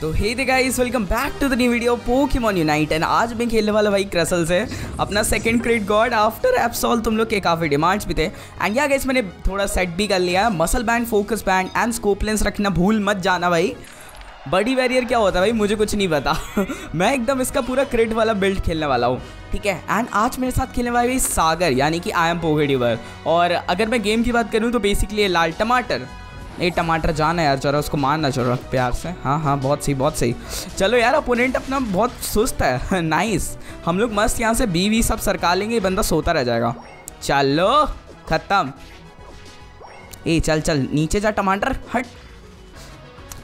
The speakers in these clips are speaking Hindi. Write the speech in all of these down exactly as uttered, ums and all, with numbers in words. तो hey the guys, welcome back to the new video Pokemon Unite. And आज मैं खेलने वाला भाई क्रसल से अपना second crate God after Absol. तुम लोग के काफ़ी डिमांड्स भी थे एंड या गाइस मैंने थोड़ा सेट भी कर लिया। Muscle band, focus band and scope lens रखना भूल मत जाना भाई। बड़ी बैरियर क्या होता है भाई, मुझे कुछ नहीं पता। मैं एकदम इसका पूरा क्रेड वाला बिल्ड खेलने वाला हूँ, ठीक है। एंड आज मेरे साथ खेलने वाला भाई सागर, यानी कि आई एम पोगेडीवर। और अगर मैं गेम की बात करूँ तो बेसिकली लाल टमाटर, ये टमाटर जाना यार, जरा उसको मारना जरा प्यार से। हाँ हाँ बहुत सही बहुत सही। चलो यार, अपोनेंट अपना बहुत सुस्त है। नाइस, हम लोग मस्त यहाँ से बीवी सब सरका लेंगे, ये बंदा सोता रह जाएगा। चलो खत्म। ए चल चल नीचे जा टमाटर, हट।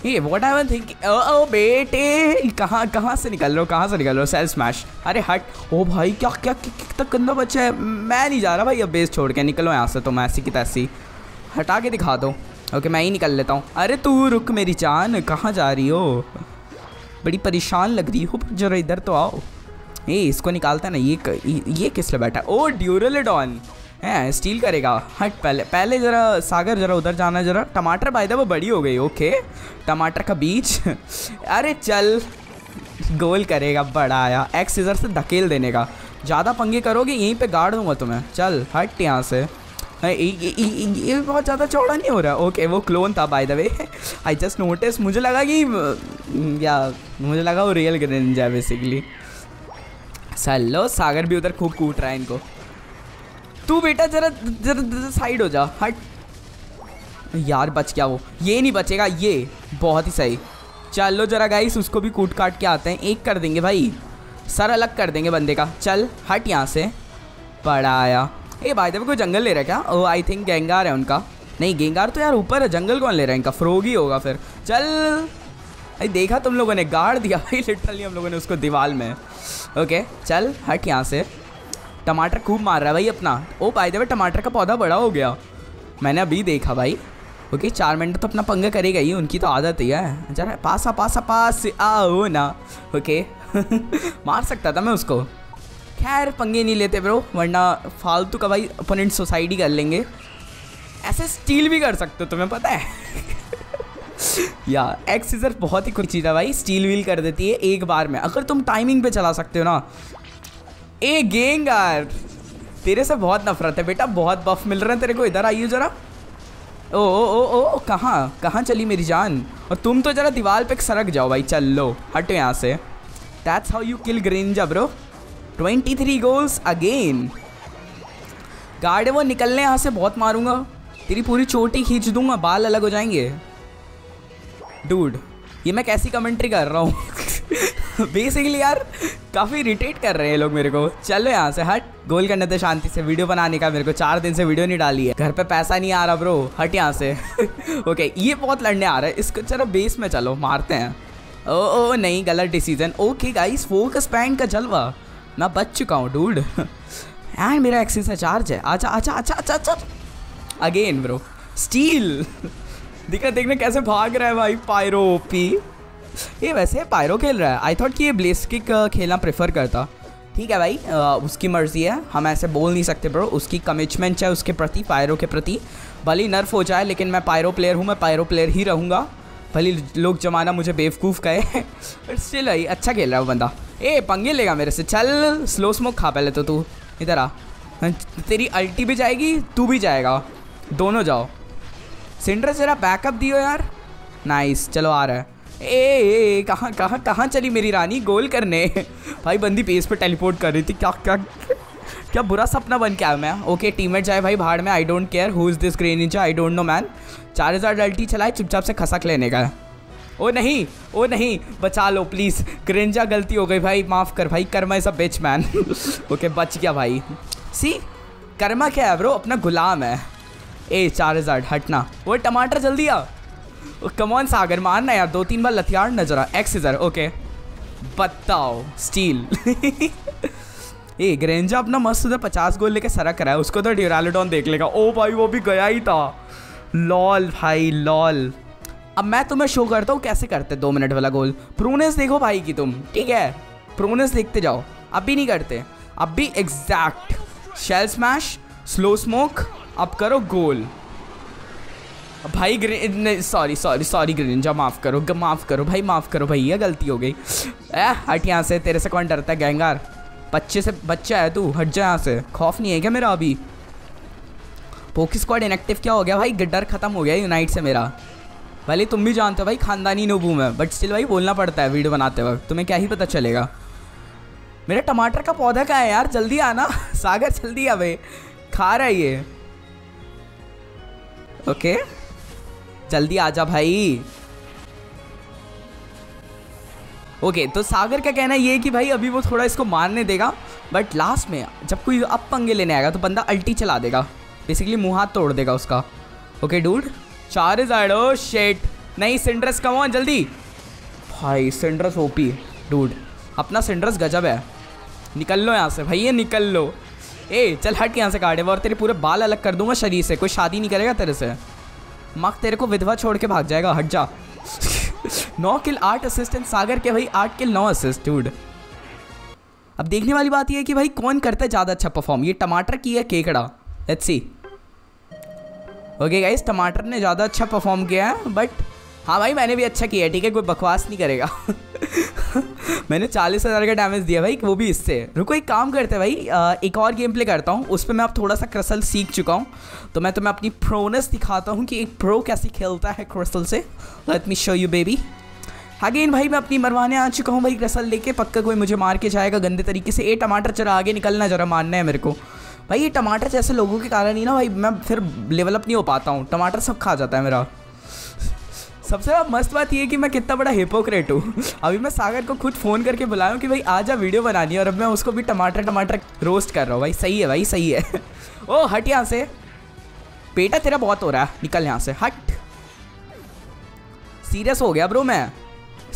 Ah what I was thinking. ओ बेटे कहाँ कहाँ से निकल रहे हो, कहाँ से निकल रहे हो। सेल स्मैश, अरे हट। ओ भाई क्या क्या कितना गंदा बच्चा है। मैं नहीं जा रहा भाई अब बेस छोड़ के, निकलो यहाँ से। तुम ऐसी की तैसी हटा के दिखा दो। ओके okay, मैं ही निकल लेता हूँ। अरे तू रुक मेरी जान, कहाँ जा रही हो, बड़ी परेशान लग रही हो, जरा इधर तो आओ। ए इसको निकालता ना, ये ये किस लिए बैठा। ओ ड्यूरालोडॉन है, स्टील करेगा। हट पहले पहले ज़रा सागर, ज़रा उधर जाना ज़रा। टमाटर बाय द वे बड़ी हो गई। ओके टमाटर का बीज। अरे चल गोल करेगा, बड़ा आया। एक्स इधर से धकेल देने का, ज़्यादा पंगे करोगे यहीं पर गाड़ दूंगा तुम्हें। चल हट यहाँ से। ये बहुत ज़्यादा चौड़ा नहीं हो रहा। ओके okay, वो क्लोन था by the way. I just notice, मुझे लगा कि या मुझे लगा वो रियल ग्रेनिंजा है बेसिकली। चलो सागर भी उधर खूब कूट रहा है इनको। तू बेटा जरा जरा साइड हो जा, हट यार। बच गया वो, ये नहीं बचेगा ये। बहुत ही सही। चलो जरा गाइस उसको भी कूट काट के आते हैं। एक कर देंगे भाई, सर अलग कर देंगे बंदे का। चल हट यहाँ से, बड़ा आया। ए भाई देखो कोई जंगल ले रहा है क्या। ओ आई थिंक गेंगार है उनका। नहीं गेंगार तो यार ऊपर है, जंगल कौन ले रहा है इनका। फ्रोगी होगा फिर। चल भाई देखा तुम लोगों ने, गाड़ दिया भाई लिटरली हम लोगों ने उसको दीवार में। ओके चल हट यहाँ से। टमाटर खूब मार रहा है भाई अपना। ओ भाई देखो टमाटर का पौधा बड़ा हो गया, मैंने अभी देखा भाई। ओके चार मिनट तो अपना पंगा करेगा ही, उनकी तो आदत ही है। जरा पास आ पास आ पास आओ ना। ओके मार सकता था मैं उसको। खैर पंगे नहीं लेते ब्रो, वरना फालतू का भाई अपोनेंट सुसाइड ही कर लेंगे। ऐसे स्टील भी कर सकते हो तुम्हें पता है। यार एक्स सीजर बहुत ही कुछ चीज़ है भाई, स्टील व्हील कर देती है एक बार में अगर तुम टाइमिंग पे चला सकते हो ना। ए गेंगार तेरे से बहुत नफरत है बेटा, बहुत बफ मिल रहे हैं तेरे को। इधर आइए जरा। ओ ओ ओ ओ, ओ कहाँ कहाँ चली मेरी जान। और तुम तो जरा दीवार पर सरक जाओ भाई। चलो हटो यहाँ से। That's how you kill Greninja bro. तेईस गोल्स अगेन। गार्ड वो निकलने यहाँ से, बहुत मारूंगा तेरी पूरी चोटी खींच दूंगा, बाल अलग हो जाएंगे। डूड ये मैं कैसी कमेंट्री कर रहा हूँ। बेसिकली यार काफ़ी इरिटेट कर रहे हैं लोग मेरे को। चलो यहाँ से हट। गोल करने थे शांति से, वीडियो बनाने का मेरे को चार दिन से वीडियो नहीं डाली है, घर पे पैसा नहीं आ रहा ब्रो। हट यहाँ से। ओके ये बहुत लड़ने आ रहा है, इसको चलो बेस में चलो मारते हैं। ओ ओ नहीं गलत decision. Okay guys focus pant का जलवा, मैं बच चुका हूँ डूड। एंड मेरा एक्सिस में चार्ज है। अच्छा अच्छा अच्छा अच्छा अच्छा अगेन ब्रो स्टील। दिखा देखना कैसे भाग रहा है भाई पायरो ओपी। ये वैसे पायरो खेल रहा है, आई थॉट कि ये ब्लेस्टिक खेलना प्रेफर करता। ठीक है भाई आ, उसकी मर्जी है, हम ऐसे बोल नहीं सकते ब्रो। उसकी कमिटमेंट है उसके प्रति, पायरो के प्रति। भले नर्फ हो जाए लेकिन मैं पायरो प्लेयर हूँ, मैं पायरो प्लेयर ही रहूँगा। भले लोग जमाना मुझे बेवकूफ़ कहे, बट स्टिल भाई अच्छा खेल रहा है वो बंदा। ए पंगे लेगा मेरे से। चल स्लो स्मोक खा पहले तो तू। इधर आ, तेरी अल्टी भी जाएगी तू भी जाएगा, दोनों जाओ। सिंडर जरा बैकअप दियो यार। नाइस चलो आ रहा है। ए कहाँ कहाँ कहाँ चली मेरी रानी गोल करने। भाई बंदी पेस पे टेलीपोर्ट कर रही थी। क्या क्या क्या बुरा सपना बन के आया मैं। ओके टीममेट जाए भाई भाड़ में। I don't care who is this Greninja, I don't know man. चार हज़ार अल्टी चलाए, चुपचाप से खसक लेने का। ओ नहीं ओ नहीं बचा लो प्लीज़। ग्रेनिंजा गलती हो गई भाई, माफ़ कर भाई, karma is a bitch man. Okay बच गया भाई। सी कर्मा क्या है ब्रो, अपना गुलाम है। ए चार हज़ार हटना। वो टमाटर जल्दी आ। कमॉन सागर मारना यार, दो तीन बार लथियाड़ नजरा। एक्स इज़र। ओके बताओ स्टील। ए ग्रेनिंजा अपना मस्त उधर पचास गोल लेके सरक रहा है, उसको तो ड्यूरालोडॉन देख लेगा। ओ भाई वो भी गया ही था। लॉल भाई लॉल। अब मैं तुम्हें शो करता हूँ कैसे करते दो मिनट वाला गोल। प्रोनेस देखो भाई की तुम, ठीक है प्रोनेस देखते जाओ। अब भी नहीं करते, अब भी exact shell smash slow smoke, अब करो गोल। भाई green, sorry sorry sorry green जा, माफ़ करो माफ़ करो भाई, माफ़ करो भैया, गलती हो गई। ए हट यहाँ से, तेरे से कौन डरता है गैंगार, बच्चे से बच्चा है तू, हट जा यहाँ से। खौफ नहीं है क्या मेरा अभी? पोकी स्क्वाड इनएक्टिव क्या हो गया भाई? डर खत्म हो गया यूनाइट से मेरा। भले तुम भी जानते हो भाई खानदानी नोबू में, बट स्टिल भाई बोलना पड़ता है वीडियो बनाते वक्त, तुम्हें क्या ही पता चलेगा। मेरा टमाटर का पौधा कहाँ है यार, जल्दी आना सागर, जल्दी आ भाई, खा रहा है ये। ओके जल्दी आजा भाई। ओके तो सागर का कहना ये है कि भाई अभी वो थोड़ा इसको मारने देगा, बट लास्ट में जब कोई अब पंगे लेने आएगा तो बंदा अल्टी चला देगा, बेसिकली मुँह हाथ तोड़ देगा उसका। Okay dude charged, oh shit नहीं, सिंड्रेस कम ऑन जल्दी भाई, सिंड्रेस ओपी डूड, अपना सिंड्रेस गजब है। निकल लो यहाँ से भैया, निकल लो। ए चल हट यहाँ से काटे, और तेरे पूरे बाल अलग कर दूंगा शरीर से, कोई शादी नहीं करेगा तेरे से, मक तेरे को विधवा छोड़ के भाग जाएगा, हट जा। नौ किल आठ असिस्ट सागर के भाई, आठ किल नौ असिस्ट डूड। अब देखने वाली बात यह है कि भाई कौन करता है ज़्यादा अच्छा परफॉर्म, ये टमाटर की है केकड़ा, लेट्स सी। ओके गाइस टमाटर ने ज़्यादा अच्छा परफॉर्म किया है, बट हाँ भाई मैंने भी अच्छा किया है, ठीक है कोई बकवास नहीं करेगा। मैंने चालीस हज़ार का डैमेज दिया भाई, वो भी इससे। रुको एक काम करते हैं भाई, एक और गेम प्ले करता हूँ, उस पर मैं अब थोड़ा सा क्रसल सीख चुका हूँ, तो मैं तुम्हें अपनी प्रोनेस दिखाता हूँ कि एक प्रो कैसे खेलता है क्रसल से। Let me show you baby. Again भाई मैं अपनी मरवाने आ चुका हूँ भाई क्रसल लेके, पक्का कोई मुझे मार के जाएगा गंदे तरीके से। ए टमाटर जरा आगे निकलना, जरा मारना है मेरे को भाई। ये टमाटर जैसे लोगों के कारण ही ना भाई मैं फिर लेवल अप नहीं हो पाता हूँ, टमाटर सब खा जाता है मेरा। सबसे मस्त बात ये है कि मैं कितना बड़ा हिपोक्रेट हूँ। अभी मैं सागर को खुद फ़ोन करके बुलाया हूँ कि भाई आजा वीडियो बनानी है, और अब मैं उसको भी टमाटर टमाटर रोस्ट कर रहा हूँ भाई। सही है भाई सही है। ओ हट यहाँ से, बेटा तेरा बहुत हो रहा है, निकल यहाँ से हट। सीरियस हो गया ब्रो मैं,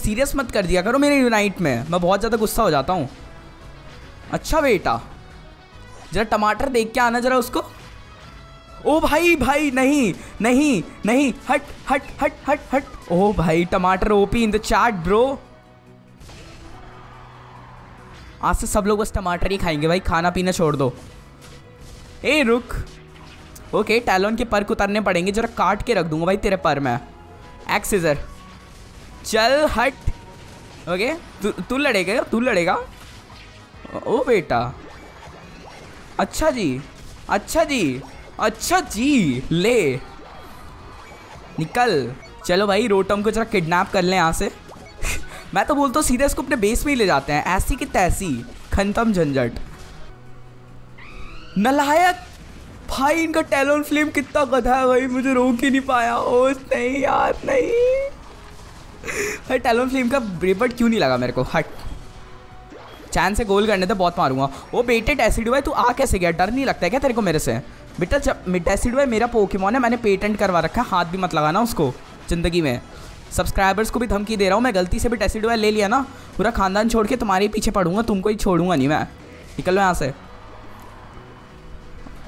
सीरियस मत कर दिया करो मेरे यूनाइट में, मैं बहुत ज़्यादा गुस्सा हो जाता हूँ। अच्छा बेटा जरा टमाटर देख के आना जरा उसको। ओ भाई भाई नहीं नहीं नहीं, हट हट हट हट हट। ओ भाई टमाटर OP in the chat bro. आज से सब लोग बस टमाटर ही खाएंगे भाई, खाना पीना छोड़ दो। ए रुक, ओके टैलोन के पर उतारने पड़ेंगे, जरा काट के रख दूंगा भाई तेरे पर मैं, एक्सीजर चल हट। ओके तू तू लड़ेगा तू लड़ेगा। ओ बेटा अच्छा जी अच्छा जी अच्छा जी, ले निकल। चलो भाई रोटम को जरा किडनैप कर लें यहाँ से। मैं तो बोलता हूँ सीधे इसको अपने बेस में ही ले जाते हैं, ऐसी की तैसी, खत्म झंझट। नलायक भाई इनका टैलोन फ्लेम कितना गधा है भाई, मुझे रोक ही नहीं पाया। ओ नहीं यार नहीं, भाई टैलोन फ्लेम का ब्रेबर्ड क्यों नहीं लगा मेरे को। हट, चैन से गोल करने तो बहुत मारूंगा। वो बेटे डेसिडुए तू आ कैसे गया, डर नहीं लगता है क्या तेरे को मेरे से? बेटा जब डेसिडुए मेरा पोकेमॉन है, मैंने पेटेंट करवा रखा है, हाथ भी मत लगाना उसको ज़िंदगी में। सब्सक्राइबर्स को भी धमकी दे रहा हूँ मैं, गलती से भी डेसिडुए ले लिया ना पूरा खानदान छोड़ के तुम्हारे पीछे पड़ूंगा, तुमको ही छोड़ूंगा नहीं मैं। निकलो यहाँ से,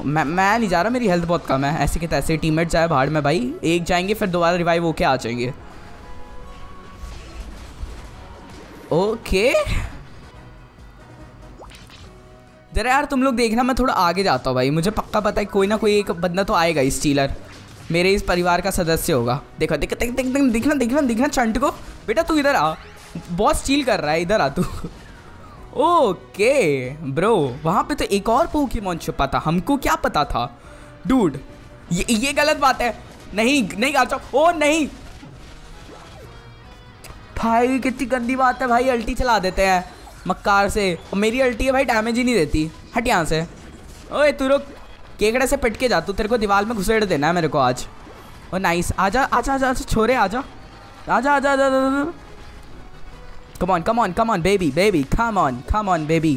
मैं मैं नहीं जा रहा, मेरी हेल्थ बहुत कम है। ऐसे के तैसे टीममेट जाए बाहर में भाई, एक जाएंगे फिर दोबारा रिवाइव होके आ जाएंगे। ओके जरा यार तुम लोग देखना, मैं थोड़ा आगे जाता हूँ भाई, मुझे पक्का पता है कोई ना कोई एक बंदा तो आएगा, इस स्टीलर मेरे इस परिवार का सदस्य होगा। देखो देखो देख देख देख दिखना दिखना दिखना चंट को। बेटा तू इधर आ, बहुत स्टील कर रहा है, इधर आ तू। ओके ब्रो वहाँ पे तो एक और पोकेमॉन छुपा था, हमको क्या पता था डूड। ये ये गलत बात है, नहीं नहीं गाचो, ओ नहीं भाई कितनी गंदी बात है भाई, अल्टी चला देते हैं मक्कार से, और मेरी अल्टी है भाई डैमेज ही नहीं देती। हट यहाँ से, ओए तू रुक, केकड़ा से पिट के जा तू, तेरे को दीवार में घुसेड़ देना है मेरे को आज। ओ नाइस, आजा आजा आजा छोरे, आजा आजा आजा आजा, come on come on come on baby baby, come on come on baby,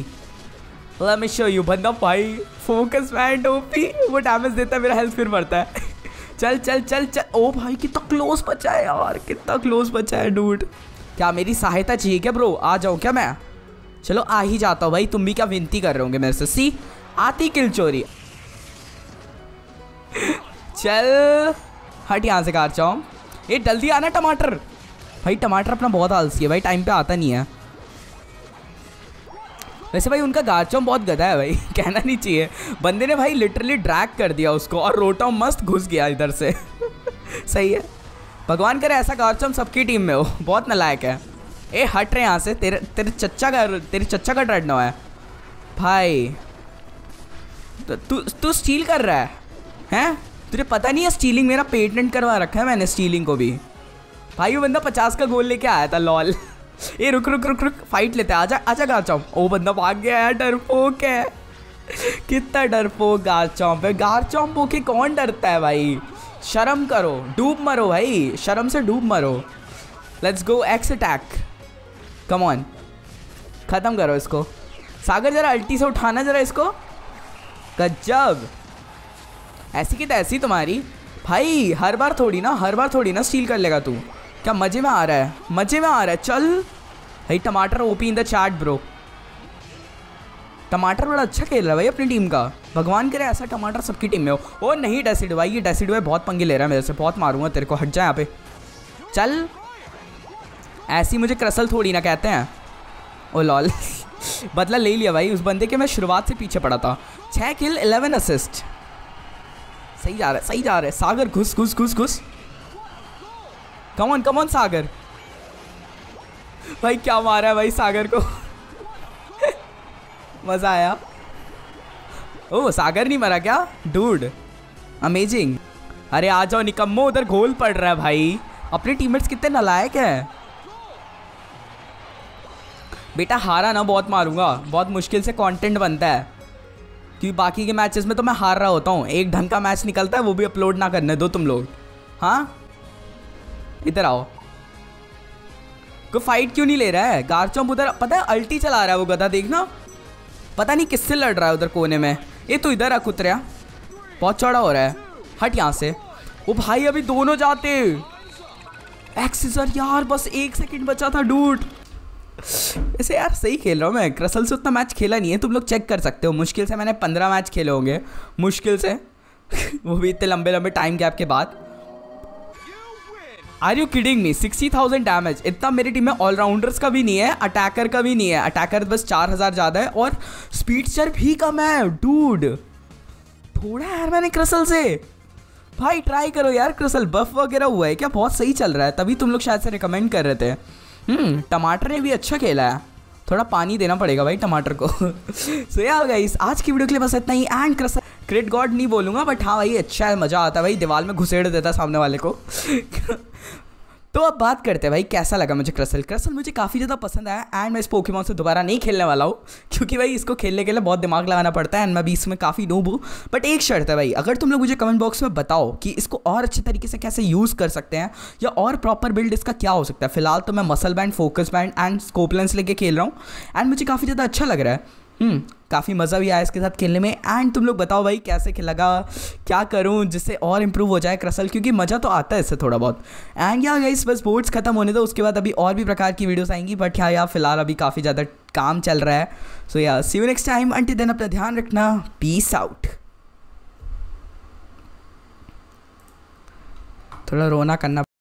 let me show you. बंदा भाई फोकस बैंड ओपी, वो डैमेज देता है, मेरा हेल्थ फिर बढ़ता है। चल चल चल चल, ओ भाई कितना क्लोज बचा है यार, कितना क्लोज बचा है डूड। क्या मेरी सहायता चाहिए क्या ब्रो, आ जाऊँ क्या मैं? चलो आ ही जाता हूँ भाई, तुम भी क्या विनती कर रहे होंगे मेरे से। सी आती किल चोरी। चल हट यहाँ से गारचॉम्प, ये जल्दी आना टमाटर। भाई टमाटर अपना बहुत आलसी है भाई, टाइम पे आता नहीं है। वैसे भाई उनका गारचॉम्प बहुत गधा है भाई, कहना नहीं चाहिए, बंदे ने भाई लिटरली ड्रैग कर दिया उसको, और रोटम मस्त घुस गया इधर से। सही है। भगवान करे ऐसा गार्चम सबकी टीम में हो, बहुत नलायक है। ए हट रहे यहाँ से, तेरे तेरे चच्चा का तेरे चच्चा का डरना हुआ है भाई। तू तू स्टील कर रहा है हैं? तुझे पता नहीं है स्टीलिंग मेरा पेटेंट करवा रखा है मैंने, स्टीलिंग को भी भाई। वो बंदा पचास का गोल लेके आया था लॉल। ये रुक रुक रुक रुक फाइट लेते हैं, आजा आजा गारचॉम्प। ओ बंदा भाग गया है, डरपोक है। कितना डरपोक गारचॉम्प है। गारचॉम्प होके कौन डरता है भाई? शर्म करो, डूब मरो भाई, शर्म से डूब मरो। Let's go X attack, come on, ख़त्म करो इसको। सागर जरा अल्टी से उठाना जरा इसको। गजब, ऐसी की तैसी तुम्हारी भाई। हर बार थोड़ी ना हर बार थोड़ी ना स्टील कर लेगा तू। क्या मज़े में आ रहा है, मज़े में आ रहा है। चल भाई, टमाटर OP in the chat bro. टमाटर बड़ा अच्छा खेल रहा है भाई अपनी टीम का। भगवान करे ऐसा टमाटर सबकी टीम में हो। ओ नहीं डेसिडुए, ये डेसिडुए बहुत पंगे ले रहा है मेरे से, बहुत मारूंगा तेरे को। हट जा यहाँ पे, चल। ऐसी मुझे क्रसल थोड़ी ना कहते हैं। Oh lol. बदला ले लिया भाई उस बंदे के, मैं शुरुआत से पीछे पड़ा था। छः किल इलेवन असिस्ट, सही जा रहा है, सही जा रहा है। सागर घुस घुस घुस घुस, कम ऑन कम ऑन सागर। भाई क्या मारा है भाई सागर को। मज़ा आया। ओह सागर नहीं मरा क्या? Dude amazing. अरे आ जाओ निकम्मो, उधर गोल पड़ रहा है भाई। अपने टीममेट्स कितने नालायक हैं बेटा। हारा ना, बहुत मारूंगा। बहुत मुश्किल से कंटेंट बनता है, क्योंकि बाकी के मैचेस में तो मैं हार रहा होता हूँ। एक ढंग का मैच निकलता है, वो भी अपलोड ना करने दो तुम लोग। हाँ इधर आओ। कोई फाइट क्यों नहीं ले रहा है गारचॉम्प? उधर पता है अल्टी चला रहा है वो गधा, देखना। पता नहीं किससे लड़ रहा है उधर कोने में। ये तो इधर आ कुतरिया, बहुत चौड़ा हो रहा है। हट यहाँ से। वो भाई अभी दोनों जाते। एक्सेसर यार, बस एक सेकंड बचा था डूड। ऐसे यार सही खेल रहा हूँ मैं। क्रसल से उतना मैच खेला नहीं है, तुम लोग चेक कर सकते हो। मुश्किल से मैंने पंद्रह मैच खेले होंगे मुश्किल से। वो भी इतने लंबे लंबे टाइम गैप के बाद। Are you kidding me? Sixty thousand damage. इतना मेरी टीम में ऑलराउंडर्स का भी नहीं है, अटैकर का भी नहीं है। अटैकर बस चार हज़ार ज़्यादा है और स्पीडस्टर भी कम है डूड। थोड़ा यार मैंने क्रसल से भाई ट्राई करो यार। क्रसल बफ वगैरह हुआ है क्या? बहुत सही चल रहा है, तभी तुम लोग शायद से रिकमेंड कर रहे थे। हम्म टमाटर ने भी अच्छा खेला है। थोड़ा पानी देना पड़ेगा भाई टमाटर को। सो यार गाइस, आज की वीडियो के लिए बस इतना ही। एंड क्रसल क्रेड गॉड नहीं बोलूँगा, बट हाँ भाई अच्छा है, मज़ा आता है भाई। दीवार में घुसेड़ देता सामने वाले को। तो अब बात करते हैं भाई कैसा लगा मुझे क्रसल। क्रसल मुझे काफ़ी ज़्यादा पसंद आया। एंड मैं इस पोकेमॉन से दोबारा नहीं खेलने वाला हूँ, क्योंकि भाई इसको खेलने के लिए बहुत दिमाग लगाना पड़ता है। एंड मैं भी इसमें काफ़ी नूब हूँ। बट एक शर्त है भाई, अगर तुम लोग मुझे कमेंट बॉक्स में बताओ कि इसको और अच्छे तरीके से कैसे यूज़ कर सकते हैं, या और प्रॉपर बिल्ड इसका क्या हो सकता है। फिलहाल तो मैं muscle band, focus band and scope lens लेके खेल रहा हूँ। एंड मुझे काफ़ी ज़्यादा अच्छा लग रहा है। हम्म काफ़ी मज़ा भी आया इसके साथ खेलने में। एंड तुम लोग बताओ भाई कैसे लगा, क्या करूं जिससे और इम्प्रूव हो जाए क्रसल, क्योंकि मज़ा तो आता है इससे थोड़ा बहुत। एंड यार गाइस बस बोर्ड्स खत्म होने दो, उसके बाद अभी और भी प्रकार की वीडियोस आएंगी। बट हाँ यार फिलहाल अभी काफ़ी ज़्यादा काम चल रहा है। सो यार see you next time, until then अपना ध्यान रखना, पीस आउट। थोड़ा रोना करना